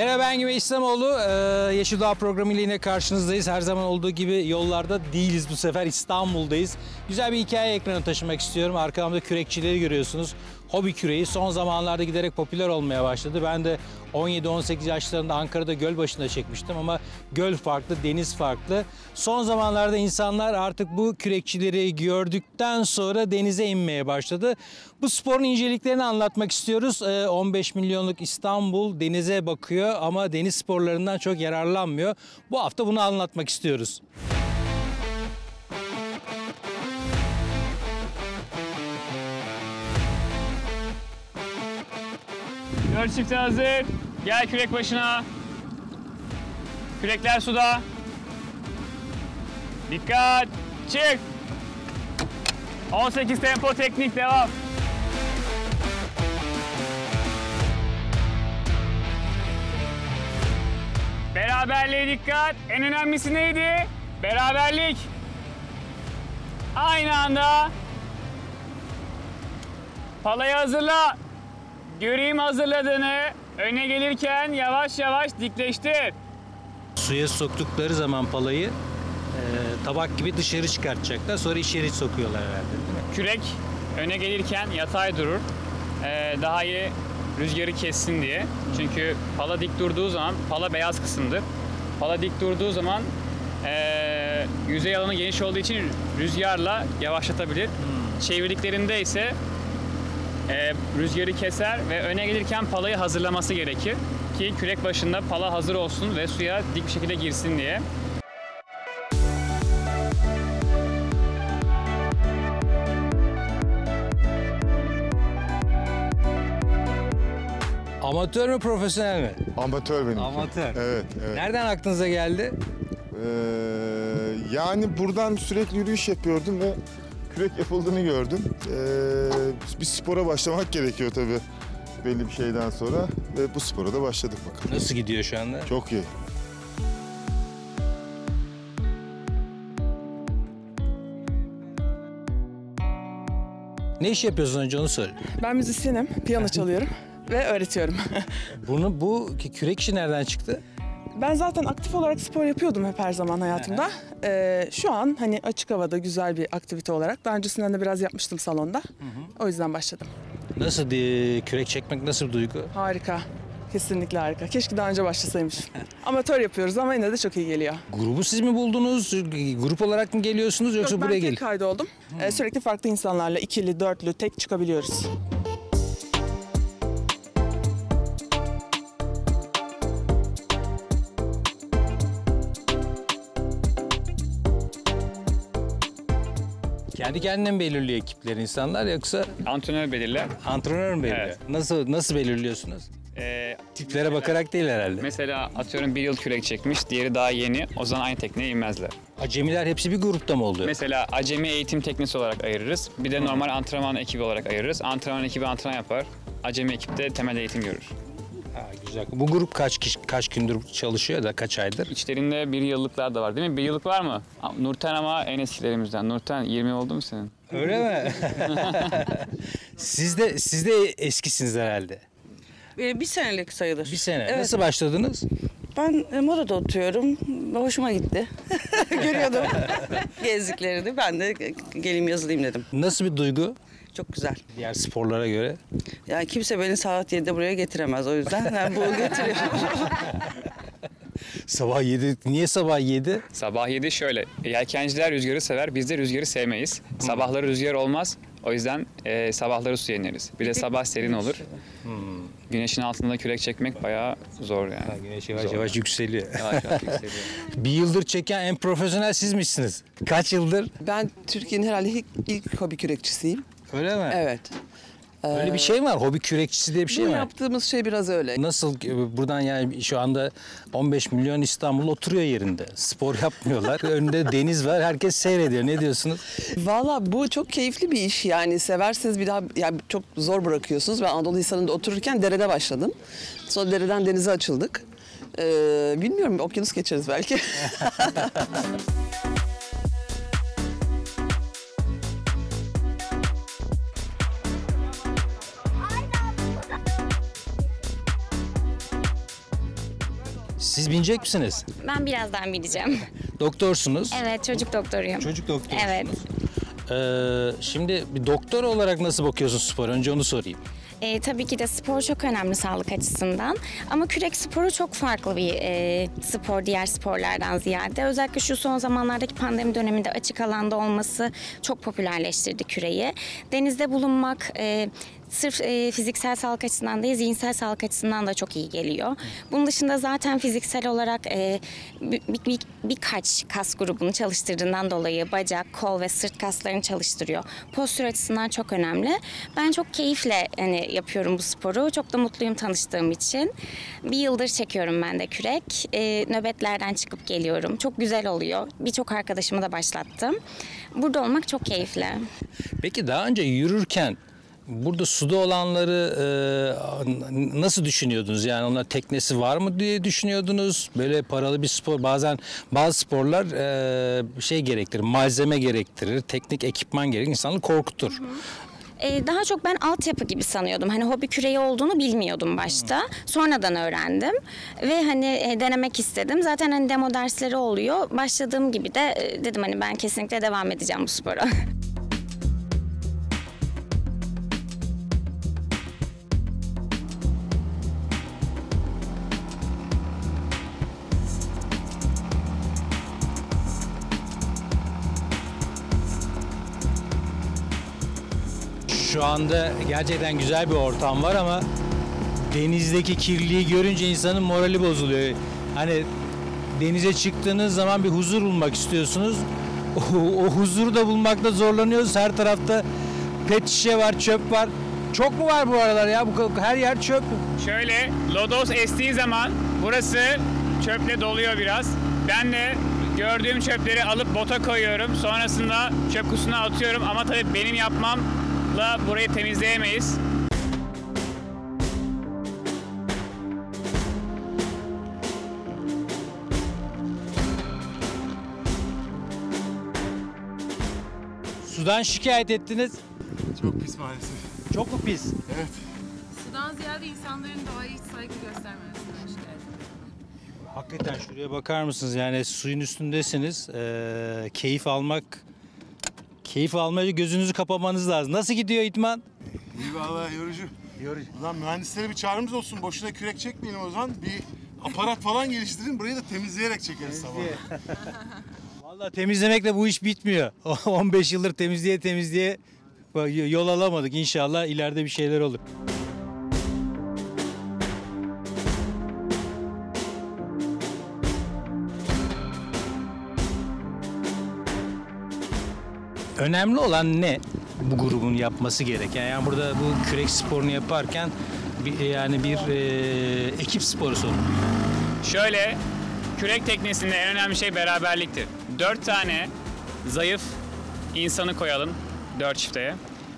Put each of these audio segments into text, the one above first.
Merhaba, ben Güven İslamoğlu. Yeşil Doğa programıyla yine karşınızdayız. Her zaman olduğu gibi yollarda değiliz bu sefer, İstanbul'dayız. Güzel bir hikaye ekranına taşımak istiyorum. Arkamda kürekçileri görüyorsunuz. Hobi küreği son zamanlarda giderek popüler olmaya başladı. Ben de 17-18 yaşlarında Ankara'da göl başında çekmiştim ama göl farklı, deniz farklı. Son zamanlarda insanlar artık bu kürekçileri gördükten sonra denize inmeye başladı. Bu sporun inceliklerini anlatmak istiyoruz. 15 milyonluk İstanbul denize bakıyor ama deniz sporlarından çok yararlanmıyor. Bu hafta bunu anlatmak istiyoruz. Göl çifti hazır. Gel kürek başına. Kürekler suda. Dikkat. Çık. 18 tempo teknik devam. Beraberliğe dikkat. En önemlisi neydi? Beraberlik. Aynı anda. Palayı hazırla. Göreyim hazırladığını, öne gelirken yavaş yavaş dikleştir. Suya soktukları zaman palayı tabak gibi dışarı çıkartacaklar, sonra içeri sokuyorlar herhalde. Kürek öne gelirken yatay durur, daha iyi rüzgarı kessin diye. Çünkü pala dik durduğu zaman, pala beyaz kısımdır. Pala dik durduğu zaman yüzey alanı geniş olduğu için rüzgarla yavaşlatabilir. Çevirdiklerinde ise rüzgarı keser ve öne gelirken palayı hazırlaması gerekir ki kürek başında pala hazır olsun ve suya dik bir şekilde girsin diye. Amatör mü, profesyonel mi? Amatör benim. Amatör. Evet, evet. Nereden aklınıza geldi? Yani buradan sürekli yürüyüş yapıyordum ve kürek yapıldığını gördüm. Bir spora başlamak gerekiyor tabii belli bir şeyden sonra ve bu spora da başladık bakalım. Nasıl gidiyor şu anda? Çok iyi. Ne iş yapıyorsun önce onu söyle. Ben müzisyenim, piyano çalıyorum ve öğretiyorum. Bu kürek işi nereden çıktı? Ben zaten aktif olarak spor yapıyordum hep her zaman hayatımda. Şu an hani açık havada güzel bir aktivite olarak. Daha öncesinden de biraz yapmıştım salonda. O yüzden başladım. Nasıl kürek çekmek nasıl bir duygu? Harika. Kesinlikle harika. Keşke daha önce başlasaymış. Amatör yapıyoruz ama yine de çok iyi geliyor. Grubu siz mi buldunuz? Grup olarak mı geliyorsunuz yoksa buraya gelip? Ben tek kaydoldum. Sürekli farklı insanlarla ikili, dörtlü, tek çıkabiliyoruz. Kendi kendine mi belirliyor ekipleri insanlar yoksa? Antrenör belirler. Antrenör mü belirliyor? Evet. Nasıl belirliyorsunuz? Tiplere bakarak değil herhalde. Mesela atıyorum bir yıl kürek çekmiş, diğeri daha yeni. O zaman aynı tekneye inmezler. Acemiler hepsi bir grupta mı oluyor? Mesela acemi eğitim teknesi olarak ayırırız. Bir de normal antrenman ekibi olarak ayırırız. Antrenman ekibi antrenman yapar. Acemi ekip de temel eğitim görür. Güzel. Bu grup kaç gündür çalışıyor da kaç aydır? İçlerinde bir yıllıklar da var değil mi? Bir yıllık var mı? Nurten ama en eskilerimizden. Nurten 20 oldu mu senin? Öyle mi? Siz de eskisiniz herhalde. Bir senelik sayılır. Bir sene. Evet. Nasıl başladınız? Ben modada oturuyorum. Hoşuma gitti. Görüyordum gezdiklerini. Ben de geleyim yazılayım dedim. Nasıl bir duygu? Çok güzel. Diğer sporlara göre? Yani kimse beni saat 7'de buraya getiremez. O yüzden ben bunu getiriyorum. Sabah 7. Niye sabah 7? Sabah 7 şöyle. Yelkenciler rüzgarı sever. Biz de rüzgarı sevmeyiz. Sabahları rüzgar olmaz. O yüzden sabahları suya ineriz. Bir de sabah serin olur. Güneşin altında kürek çekmek bayağı zor yani. Güneş yavaş yükseliyor. Yavaş yükseliyor. Bir yıldır çeken en profesyonel siz misiniz? Kaç yıldır? Ben Türkiye'nin herhalde ilk hobi kürekçisiyim. Öyle mi? Evet. Öyle bir şey mi var? Hobi kürekçisi diye bir şey mi var? Yaptığımız şey biraz öyle. Nasıl buradan yani şu anda 15 milyon İstanbul oturuyor yerinde. Spor yapmıyorlar. Önünde deniz var. Herkes seyrediyor. Ne diyorsunuz? Valla bu çok keyifli bir iş yani. Severseniz bir daha yani çok zor bırakıyorsunuz. Ben Anadolu Hisarı'nda otururken derede başladım. Sonra dereden denize açıldık. Bilmiyorum okyanus geçeriz belki. Siz binecek misiniz? Ben birazdan bineceğim. Doktorsunuz. Evet, çocuk doktoruyum. Çocuk doktorusunuz. Evet. Şimdi bir doktor olarak nasıl bakıyorsun spora? Önce onu sorayım. Tabii ki de spor çok önemli sağlık açısından. Ama kürek sporu çok farklı bir spor diğer sporlardan ziyade. Özellikle şu son zamanlardaki pandemi döneminde açık alanda olması çok popülerleştirdi küreyi. Denizde bulunmak... Sırf fiziksel sağlık açısından değil, zihinsel sağlık açısından da çok iyi geliyor. Bunun dışında zaten fiziksel olarak birkaç kas grubunu çalıştırdığından dolayı bacak, kol ve sırt kaslarını çalıştırıyor. Postür açısından çok önemli. Ben çok keyifle yapıyorum bu sporu. Çok da mutluyum tanıştığım için. Bir yıldır çekiyorum ben de kürek. Nöbetlerden çıkıp geliyorum. Çok güzel oluyor. Birçok arkadaşımı da başlattım. Burada olmak çok keyifli. Peki daha önce yürürken... Burada suda olanları nasıl düşünüyordunuz? Yani onlar teknesi var mı diye düşünüyordunuz? Böyle paralı bir spor, bazen bazı sporlar şey gerektirir, malzeme gerektirir, teknik ekipman gerektirir, insanı korkutur. Hı hı. Daha çok ben altyapı gibi sanıyordum. Hani hobi küreği olduğunu bilmiyordum başta. Sonradan öğrendim. Ve denemek istedim. Zaten demo dersleri oluyor. Başladığım gibi de dedim ben kesinlikle devam edeceğim bu spora. Şu anda gerçekten güzel bir ortam var ama denizdeki kirliliği görünce insanın morali bozuluyor. Denize çıktığınız zaman bir huzur bulmak istiyorsunuz. O huzuru da bulmakta zorlanıyoruz. Her tarafta pet şişe var, çöp var. Çok mu var bu aralar ya? Her yer çöp. Şöyle lodos estiği zaman burası çöple doluyor biraz. Ben de gördüğüm çöpleri alıp bota koyuyorum. Sonrasında çöp kutusuna atıyorum ama tabii benim yapmam. Burayı temizleyemeyiz. Sudan şikayet ettiniz. Çok pis maalesef. Çok mu pis? Evet. Sudan ziyade insanların doğaya hiç saygı göstermemesinden şikayet ediyorum. Hakikaten şuraya bakar mısınız? Suyun üstündesiniz. Keyif almaya gözünüzü kapamanız lazım. Nasıl gidiyor idman? İyi vallahi yorucu. Ulan mühendislere bir çağrımız olsun. Boşuna kürek çekmeyelim o zaman. Bir aparat falan geliştirin. Burayı da temizleyerek çekeriz sabah. Vallahi temizlemekle bu iş bitmiyor. 15 yıldır temizliye yol alamadık. İnşallah ileride bir şeyler olur. Önemli olan ne bu grubun yapması gereken? Burada bu kürek sporunu yaparken bir ekip sporu sorun. Şöyle, kürek teknesinde en önemli şey beraberliktir. 4 tane zayıf insanı koyalım 4 çifteye.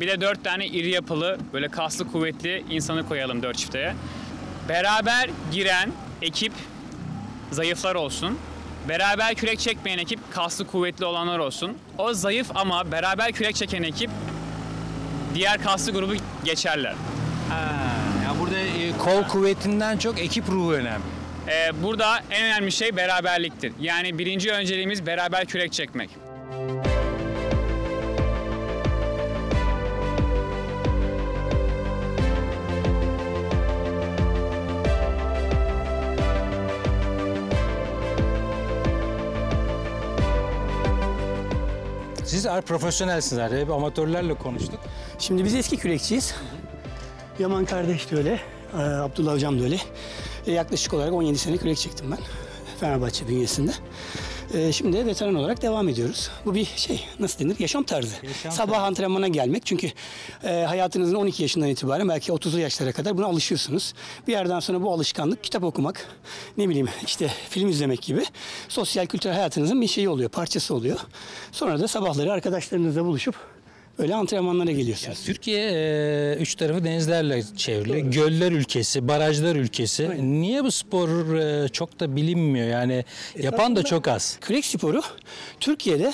Bir de 4 tane iri yapılı, böyle kaslı kuvvetli insanı koyalım 4 çifteye. Beraber giren ekip zayıflar olsun. Beraber kürek çekmeyen ekip kaslı kuvvetli olanlar olsun. O zayıf ama beraber kürek çeken ekip diğer kaslı grubu geçerler. Burada kol kuvvetinden çok ekip ruhu önemli. Burada en önemli şey beraberliktir. Birinci önceliğimiz beraber kürek çekmek. Siz profesyonelsiniz herhalde. Amatörlerle konuştuk. Şimdi biz eski kürekçiyiz. Hı-hı. Yaman kardeş de öyle. Abdullah hocam da öyle. Yaklaşık olarak 17 sene kürek çektim ben. Fenerbahçe bünyesinde. Şimdi de veteran olarak devam ediyoruz. Bu bir nasıl denir? Yaşam tarzı. Sabah antrenmana gelmek. Çünkü hayatınızın 12 yaşından itibaren belki 30'lu yaşlara kadar buna alışıyorsunuz. Bir yerden sonra bu alışkanlık kitap okumak, film izlemek gibi sosyal kültür hayatınızın bir şeyi oluyor, parçası oluyor. Sonra da sabahları arkadaşlarınızla buluşup Öyle antrenmanlara geliyorsunuz. Ya, Türkiye üç tarafı denizlerle çevrili. Doğru. Göller ülkesi, barajlar ülkesi. Aynen. Niye bu spor çok da bilinmiyor? Yani yapan da çok az. Kürek sporu Türkiye'de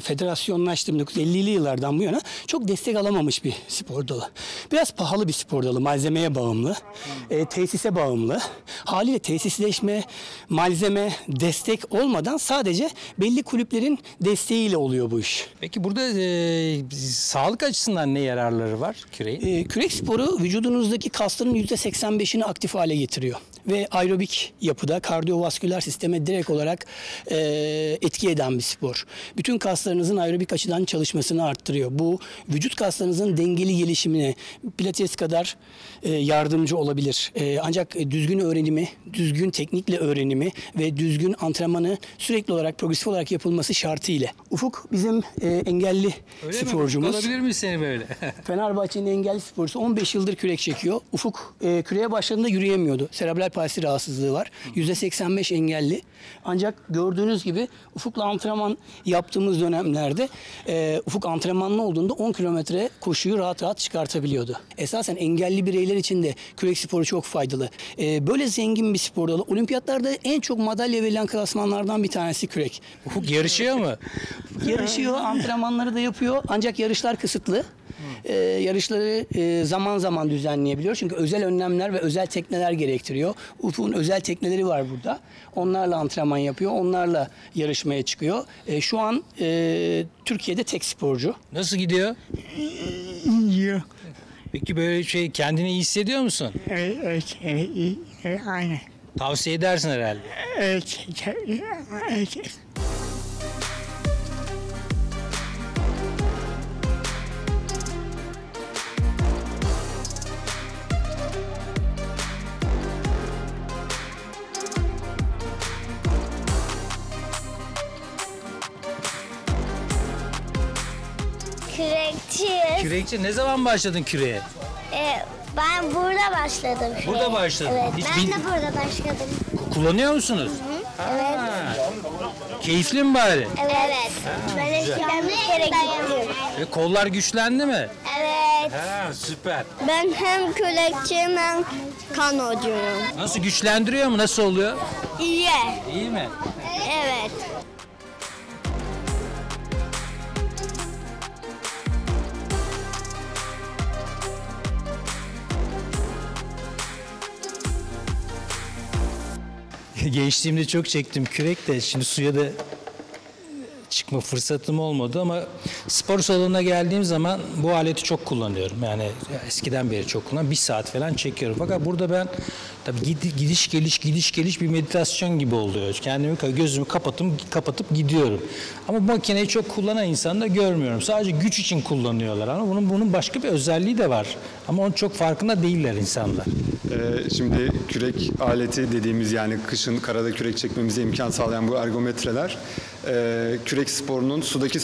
federasyonlaştı 1950'li yıllardan bu yana çok destek alamamış bir spor dalı. Biraz pahalı bir spor dalı. Malzemeye bağımlı, tesise bağımlı. Haliyle tesisleşme, malzeme, destek olmadan sadece belli kulüplerin desteğiyle oluyor bu iş. Peki burada sağlık açısından ne yararları var küreğin? Kürek sporu vücudunuzdaki kasların %85'ini aktif hale getiriyor. Ve aerobik yapıda kardiyovasküler sisteme direkt olarak etki eden bir spor. Bütün kaslarınızın aerobik açıdan çalışmasını arttırıyor. Bu vücut kaslarınızın dengeli gelişimine pilates kadar yardımcı olabilir. Ancak düzgün öğrenimi, düzgün teknikle öğrenimi ve düzgün antrenmanı sürekli olarak progresif olarak yapılması şartıyla. Ufuk bizim engelli öyle sporcumuz. Olabilir mi seni böyle? Fenerbahçe'nin engelli sporcusu 15 yıldır kürek çekiyor. Ufuk küreğe başladığında yürüyemiyordu. Serebral palsi rahatsızlığı var. %85 engelli. Ancak gördüğünüz gibi Ufuk'la antrenman yaptığımız dönemlerde Ufuk antrenmanlı olduğunda 10 kilometre koşuyu rahat rahat çıkartabiliyordu. Esasen engelli bireyler için de kürek sporu çok faydalı. Böyle zengin bir spor dalı. Olimpiyatlarda en çok madalya verilen klasmanlardan bir tanesi kürek. Ufuk yarışıyor mu? Yarışıyor. Antrenmanları da yapıyor. Ancak yarışlar kısıtlı. Yarışları zaman zaman düzenleyebiliyor. Çünkü özel önlemler ve özel tekneler gerektiriyor. Ufuk'un özel tekneleri var burada. Onlarla antrenman yapıyor. Onlarla yarışmaya çıkıyor. Şu an Türkiye'de tek sporcu. Nasıl gidiyor? İyi. Peki böyle şey kendini iyi hissediyor musun? Evet. Aynen. Tavsiye edersin herhalde. Evet. Kürekçi. Ne zaman başladın küreğe? Ben burada başladım. Küreğe. Burada başladın? Evet. Ben de burada başladım. Kullanıyor musunuz? Hı hı. Evet. Keyifli mi bari? Evet. Ha, ben eskiden bir kere gidiyorum. Kollar güçlendi mi? Evet. Ha, süper. Ben hem kürekçiyim hem kanocuyum. Nasıl güçlendiriyor mu? Nasıl oluyor? İyi. İyi mi? Evet. Gençliğimde çok çektim kürek de şimdi suya da çıkma fırsatım olmadı ama spor salonuna geldiğim zaman bu aleti çok kullanıyorum. Yani eskiden beri çok kullanıyorum. Bir saat falan çekiyorum. Fakat burada ben tabii gidiş geliş bir meditasyon gibi oluyor. Kendimi gözümü kapatıp gidiyorum. Ama bu makineyi çok kullanan insanı da görmüyorum. Sadece güç için kullanıyorlar ama bunun başka bir özelliği de var. Ama onun çok farkında değiller insanlar. Şimdi kürek aleti dediğimiz yani kışın karada kürek çekmemize imkan sağlayan bu ergometreler kürek sporunun sudaki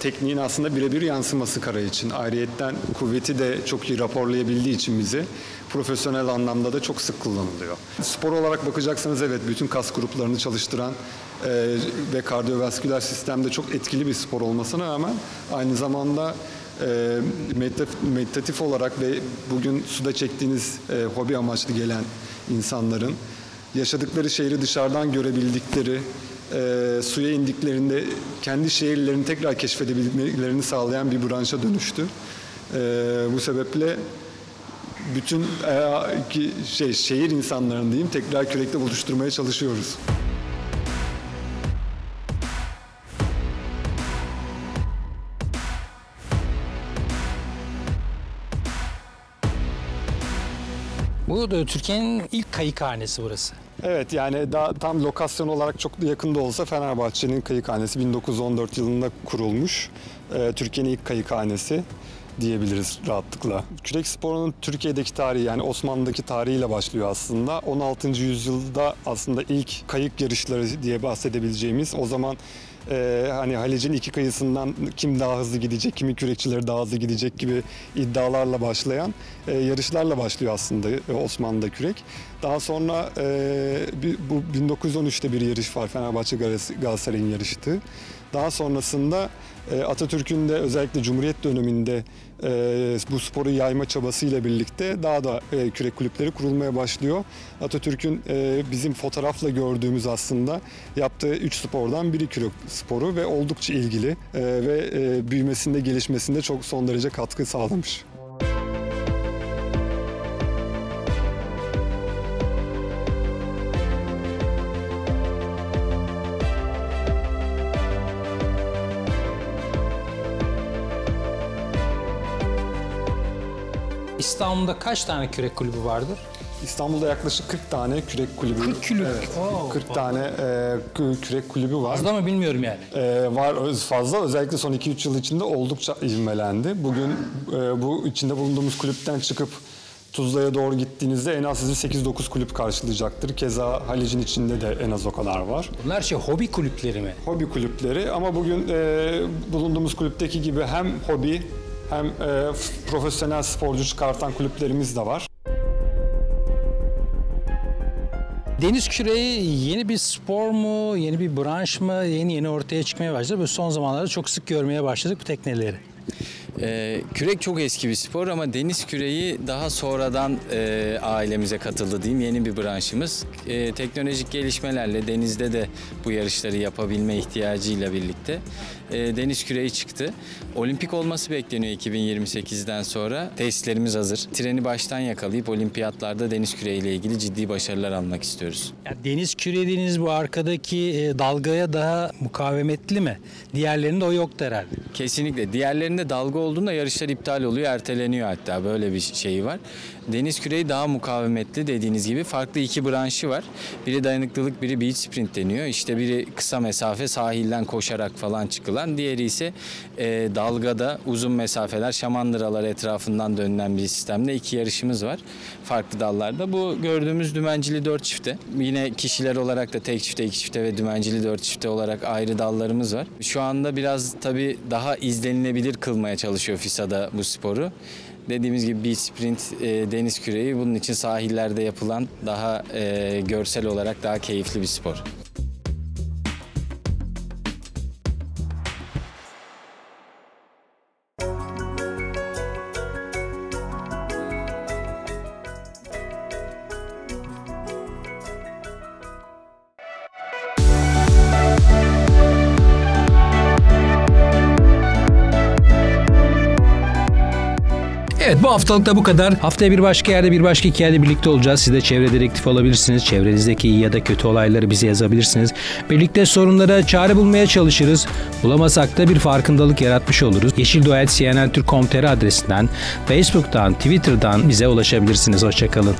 tekniğin aslında birebir yansıması kara için. Ayrıyetten kuvveti de çok iyi raporlayabildiği için bizi profesyonel anlamda da çok sık kullanılıyor. Spor olarak bakacaksanız evet bütün kas gruplarını çalıştıran ve kardiyovasküler sistemde çok etkili bir spor olmasına rağmen aynı zamanda meditatif olarak ve bugün suda çektiğiniz hobi amaçlı gelen insanların yaşadıkları şehri dışarıdan görebildikleri, suya indiklerinde kendi şehirlerini tekrar keşfedebilmelerini sağlayan bir branşa dönüştü. Bu sebeple bütün şehir insanlarını diyeyim tekrar kürekle buluşturmaya çalışıyoruz. Bu da Türkiye'nin ilk kayıkhanesi burası. Evet yani daha tam lokasyon olarak çok yakında olsa Fenerbahçe'nin kayıkhanesi 1914 yılında kurulmuş. Türkiye'nin ilk kayıkhanesi diyebiliriz rahatlıkla. Kürek sporunun Türkiye'deki tarihi yani Osmanlı'daki tarihiyle başlıyor aslında. 16. yüzyılda aslında ilk kayık yarışları diye bahsedebileceğimiz o zaman hani Haliç'in iki kıyısından kim daha hızlı gidecek, kimin kürekçileri daha hızlı gidecek gibi iddialarla başlayan yarışlarla başlıyor aslında Osmanlı'da kürek. Daha sonra bu 1913'te bir yarış var Fenerbahçe Galatasaray'ın yarıştı. Daha sonrasında Atatürk'ün de özellikle Cumhuriyet döneminde bu sporu yayma çabasıyla birlikte daha da kürek kulüpleri kurulmaya başlıyor. Atatürk'ün bizim fotoğrafla gördüğümüz aslında yaptığı 3 spordan biri kürek sporu ve oldukça ilgili ve büyümesinde, gelişmesinde çok son derece katkı sağlamış. İstanbul'da kaç tane kürek kulübü vardır? İstanbul'da yaklaşık 40 tane kürek kulübü. 40 kulüp. Evet, oh, 40 tane kürek kulübü var. Fazla mı bilmiyorum yani. Var fazla. Özellikle son 2-3 yıl içinde oldukça ivmelendi. Bugün bu içinde bulunduğumuz kulüpten çıkıp Tuzla'ya doğru gittiğinizde en az sizi 8-9 kulüp karşılayacaktır. Keza Halic'in içinde de en az o kadar var. Bunlar hobi kulüpleri mi? Hobi kulüpleri ama bugün bulunduğumuz kulüpteki gibi hem hobi hem profesyonel sporcu çıkartan kulüplerimiz de var. Deniz küreği yeni bir spor mu, yeni bir branş mı, yeni ortaya çıkmaya başladı. Böyle son zamanlarda çok sık görmeye başladık bu tekneleri. Kürek çok eski bir spor ama deniz küreği daha sonradan ailemize katıldı diyeyim, yeni bir branşımız. Teknolojik gelişmelerle denizde de bu yarışları yapabilme ihtiyacıyla birlikte deniz küreği çıktı. Olimpik olması bekleniyor 2028'den sonra. Tesislerimiz hazır. Treni baştan yakalayıp olimpiyatlarda deniz küreğiyle ilgili ciddi başarılar almak istiyoruz. Ya deniz küreği dediğiniz bu arkadaki dalgaya daha mukavemetli mi? Diğerlerinde o yoktu herhalde. Kesinlikle. Diğerlerinde dalga olduğunda yarışlar iptal oluyor, erteleniyor hatta, böyle bir şeyi var. Deniz küreği daha mukavemetli, dediğiniz gibi farklı iki branşı var. Biri dayanıklılık, biri beach sprint deniyor. İşte biri kısa mesafe sahilden koşarak falan çıkılan, diğeri ise dalgada uzun mesafeler, şamandıralar etrafından dönülen bir sistemde iki yarışımız var farklı dallarda. Bu gördüğümüz dümencili 4 çifte. Yine kişiler olarak da tek çifte, iki çifte ve dümencili 4 çifte olarak ayrı dallarımız var. Şu anda biraz tabii daha izlenilebilir kılmaya çalışıyor FISA'da bu sporu. Dediğimiz gibi beach sprint, deniz küreği bunun için sahillerde yapılan daha görsel olarak daha keyifli bir spor. Evet, bu haftalık da bu kadar. Haftaya bir başka yerde, bir başka hikayede birlikte olacağız. Siz de çevre dedektif olabilirsiniz. Çevrenizdeki iyi ya da kötü olayları bize yazabilirsiniz. Birlikte sorunlara çare bulmaya çalışırız. Bulamasak da bir farkındalık yaratmış oluruz. yeşildoğa@cnnturk.com.tr adresinden, Facebook'tan, Twitter'dan bize ulaşabilirsiniz. Hoşçakalın.